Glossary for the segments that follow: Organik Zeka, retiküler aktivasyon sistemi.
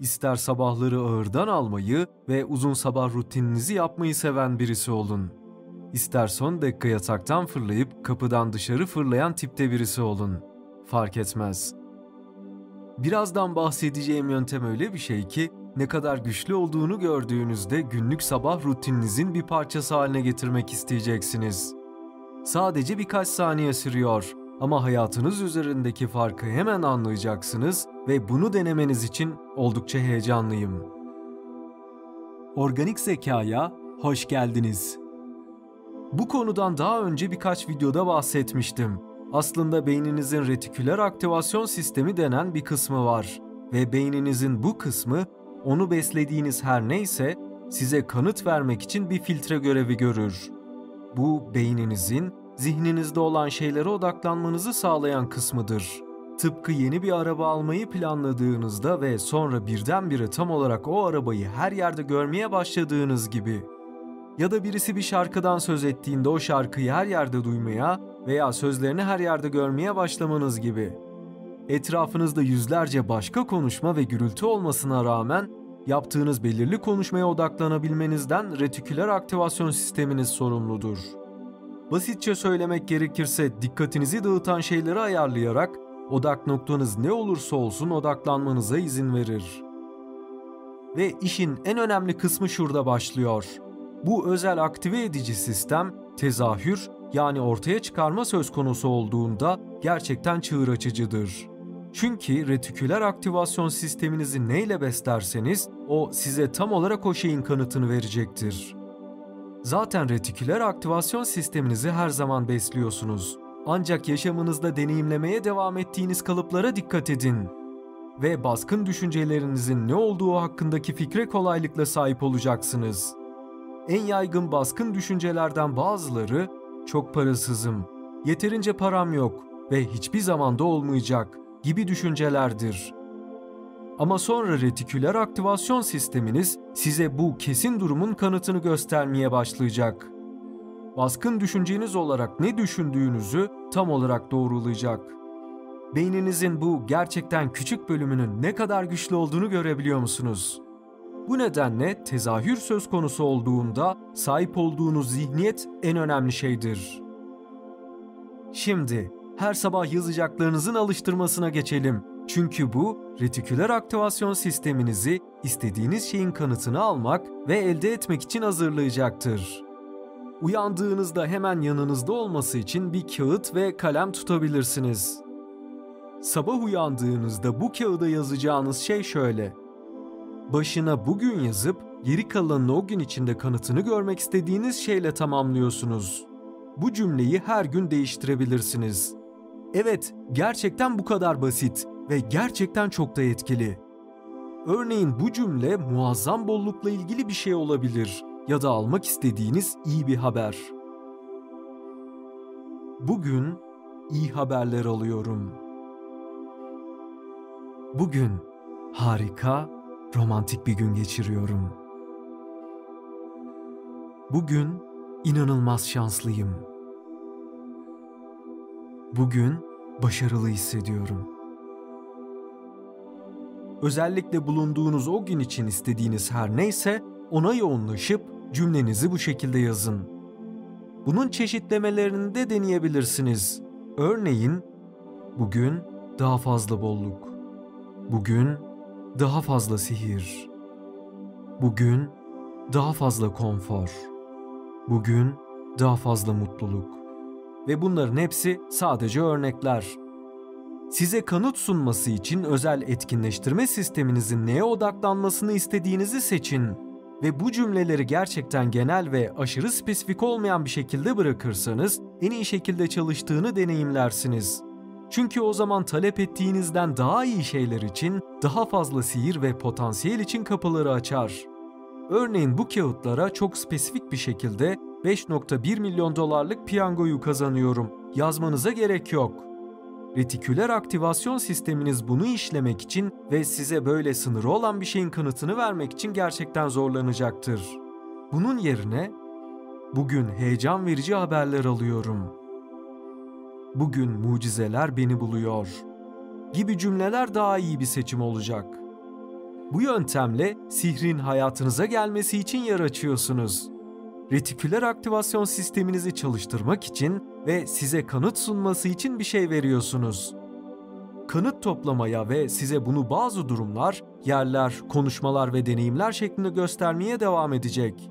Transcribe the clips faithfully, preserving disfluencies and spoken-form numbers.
İster sabahları ağırdan almayı ve uzun sabah rutininizi yapmayı seven birisi olun. İster son dakika yataktan fırlayıp kapıdan dışarı fırlayan tipte birisi olun. Fark etmez. Birazdan bahsedeceğim yöntem öyle bir şey ki, ne kadar güçlü olduğunu gördüğünüzde günlük sabah rutininizin bir parçası haline getirmek isteyeceksiniz. Sadece birkaç saniye sürüyor ama hayatınız üzerindeki farkı hemen anlayacaksınız ve bunu denemeniz için oldukça heyecanlıyım. Organik zekaya hoş geldiniz. Bu konudan daha önce birkaç videoda bahsetmiştim. Aslında beyninizin retiküler aktivasyon sistemi denen bir kısmı var ve beyninizin bu kısmı, onu beslediğiniz her neyse size kanıt vermek için bir filtre görevi görür. Bu, beyninizin zihninizde olan şeylere odaklanmanızı sağlayan kısmıdır. Tıpkı yeni bir araba almayı planladığınızda ve sonra birdenbire tam olarak o arabayı her yerde görmeye başladığınız gibi. Ya da birisi bir şarkıdan söz ettiğinde o şarkıyı her yerde duymaya veya sözlerini her yerde görmeye başlamanız gibi. Etrafınızda yüzlerce başka konuşma ve gürültü olmasına rağmen yaptığınız belirli konuşmaya odaklanabilmenizden retiküler aktivasyon sisteminiz sorumludur. Basitçe söylemek gerekirse dikkatinizi dağıtan şeyleri ayarlayarak odak noktanız ne olursa olsun odaklanmanıza izin verir. Ve işin en önemli kısmı şurada başlıyor. Bu özel aktive edici sistem tezahür, yani ortaya çıkarma söz konusu olduğunda gerçekten çığır açıcıdır. Çünkü retiküler aktivasyon sisteminizi neyle beslerseniz o size tam olarak o şeyin kanıtını verecektir. Zaten retiküler aktivasyon sisteminizi her zaman besliyorsunuz. Ancak yaşamınızda deneyimlemeye devam ettiğiniz kalıplara dikkat edin. Ve baskın düşüncelerinizin ne olduğu hakkındaki fikre kolaylıkla sahip olacaksınız. En yaygın baskın düşüncelerden bazıları, çok parasızım, yeterince param yok ve hiçbir zaman da olmayacak gibi düşüncelerdir. Ama sonra retiküler aktivasyon sisteminiz size bu kesin durumun kanıtını göstermeye başlayacak. Baskın düşünceniz olarak ne düşündüğünüzü tam olarak doğrulayacak. Beyninizin bu gerçekten küçük bölümünün ne kadar güçlü olduğunu görebiliyor musunuz? Bu nedenle tezahür söz konusu olduğunda sahip olduğunuz zihniyet en önemli şeydir. Şimdi her sabah yazacaklarınızın alıştırmasına geçelim. Çünkü bu, retiküler aktivasyon sisteminizi istediğiniz şeyin kanıtını almak ve elde etmek için hazırlayacaktır. Uyandığınızda hemen yanınızda olması için bir kağıt ve kalem tutabilirsiniz. Sabah uyandığınızda bu kağıda yazacağınız şey şöyle. Başına bugün yazıp geri kalanını o gün içinde kanıtını görmek istediğiniz şeyle tamamlıyorsunuz. Bu cümleyi her gün değiştirebilirsiniz. Evet, gerçekten bu kadar basit ve gerçekten çok da etkili. Örneğin bu cümle muazzam bollukla ilgili bir şey olabilir ya da almak istediğiniz iyi bir haber. Bugün iyi haberler alıyorum. Bugün harika, romantik bir gün geçiriyorum. Bugün inanılmaz şanslıyım. Bugün başarılı hissediyorum. Özellikle bulunduğunuz o gün için istediğiniz her neyse ona yoğunlaşıp cümlenizi bu şekilde yazın. Bunun çeşitlemelerini de deneyebilirsiniz. Örneğin, bugün daha fazla bolluk. Bugün daha fazla sihir. Bugün daha fazla konfor. Bugün daha fazla mutluluk. Ve bunların hepsi sadece örnekler. Size kanıt sunması için özel etkinleştirme sisteminizin neye odaklanmasını istediğinizi seçin ve bu cümleleri gerçekten genel ve aşırı spesifik olmayan bir şekilde bırakırsanız en iyi şekilde çalıştığını deneyimlersiniz. Çünkü o zaman talep ettiğinizden daha iyi şeyler için, daha fazla sihir ve potansiyel için kapıları açar. Örneğin bu kağıtlara çok spesifik bir şekilde beş nokta bir milyon dolarlık piyangoyu kazanıyorum yazmanıza gerek yok. Retiküler aktivasyon sisteminiz bunu işlemek için ve size böyle sınırı olan bir şeyin kanıtını vermek için gerçekten zorlanacaktır. Bunun yerine, bugün heyecan verici haberler alıyorum. Bugün mucizeler beni buluyor gibi cümleler daha iyi bir seçim olacak. Bu yöntemle sihrin hayatınıza gelmesi için yer açıyorsunuz. Retiküler aktivasyon sisteminizi çalıştırmak için ve size kanıt sunması için bir şey veriyorsunuz. Kanıt toplamaya ve size bunu bazı durumlar, yerler, konuşmalar ve deneyimler şeklinde göstermeye devam edecek.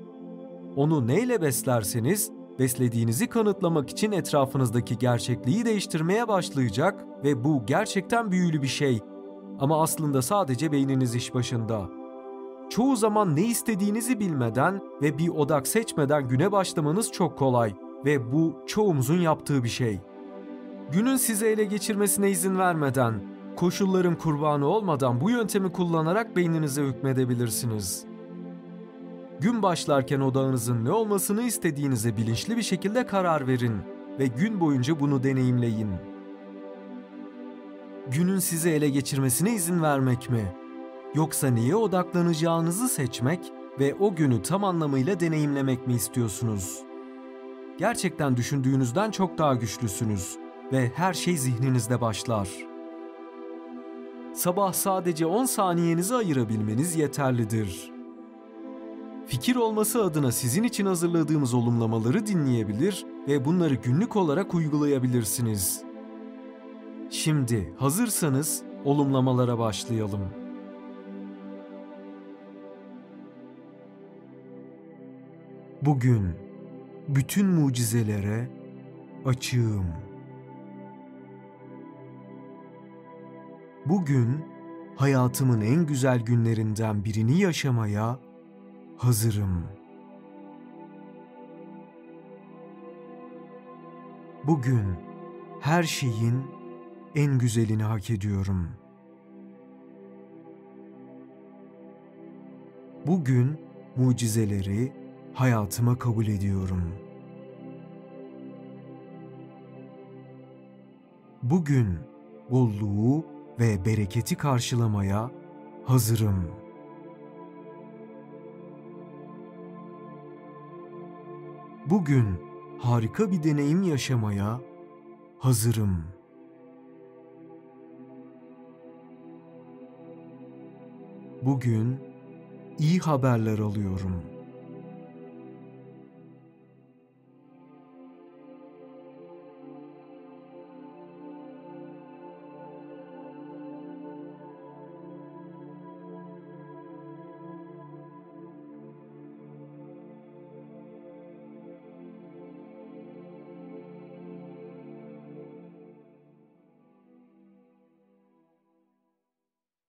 Onu neyle beslerseniz, beslediğinizi kanıtlamak için etrafınızdaki gerçekliği değiştirmeye başlayacak ve bu gerçekten büyülü bir şey. Ama aslında sadece beyniniz iş başında. Çoğu zaman ne istediğinizi bilmeden ve bir odak seçmeden güne başlamanız çok kolay ve bu çoğumuzun yaptığı bir şey. Günün sizi ele geçirmesine izin vermeden, koşulların kurbanı olmadan bu yöntemi kullanarak beyninize hükmedebilirsiniz. Gün başlarken odağınızın ne olmasını istediğinize bilinçli bir şekilde karar verin ve gün boyunca bunu deneyimleyin. Günün sizi ele geçirmesine izin vermek mi? Yoksa neye odaklanacağınızı seçmek ve o günü tam anlamıyla deneyimlemek mi istiyorsunuz? Gerçekten düşündüğünüzden çok daha güçlüsünüz ve her şey zihninizde başlar. Sabah sadece on saniyenizi ayırabilmeniz yeterlidir. Fikir olması adına sizin için hazırladığımız olumlamaları dinleyebilir ve bunları günlük olarak uygulayabilirsiniz. Şimdi hazırsanız olumlamalara başlayalım. Bugün bütün mucizelere açığım. Bugün hayatımın en güzel günlerinden birini yaşamaya hazırım. Bugün her şeyin en güzelini hak ediyorum. Bugün mucizeleri hayatıma kabul ediyorum. Bugün bolluğu ve bereketi karşılamaya hazırım. Bugün harika bir deneyim yaşamaya hazırım. Bugün iyi haberler alıyorum.